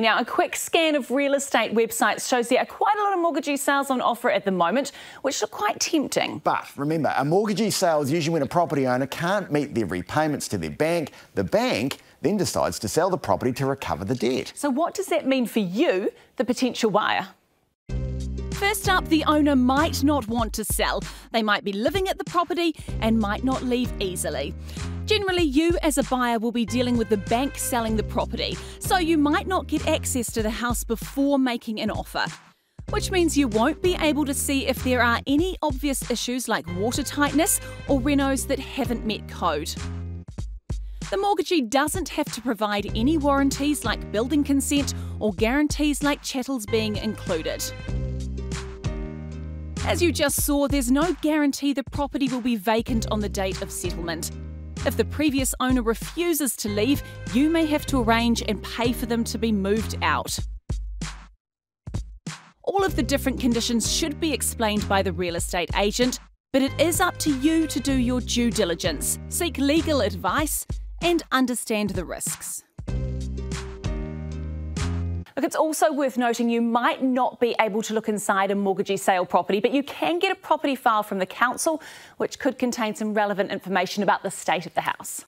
Now, a quick scan of real estate websites shows there are quite a lot of mortgagee sales on offer at the moment, which look quite tempting. But remember, a mortgagee sale is usually when a property owner can't meet their repayments to their bank. The bank then decides to sell the property to recover the debt. So what does that mean for you, the potential buyer? First up, the owner might not want to sell. They might be living at the property and might not leave easily. Generally, you as a buyer will be dealing with the bank selling the property, so you might not get access to the house before making an offer, which means you won't be able to see if there are any obvious issues like water tightness or renos that haven't met code. The mortgagee doesn't have to provide any warranties like building consent or guarantees like chattels being included. As you just saw, there's no guarantee the property will be vacant on the date of settlement. If the previous owner refuses to leave, you may have to arrange and pay for them to be moved out. All of the different conditions should be explained by the real estate agent, but it is up to you to do your due diligence, seek legal advice, and understand the risks. Look, it's also worth noting you might not be able to look inside a mortgagee sale property, but you can get a property file from the council, which could contain some relevant information about the state of the house.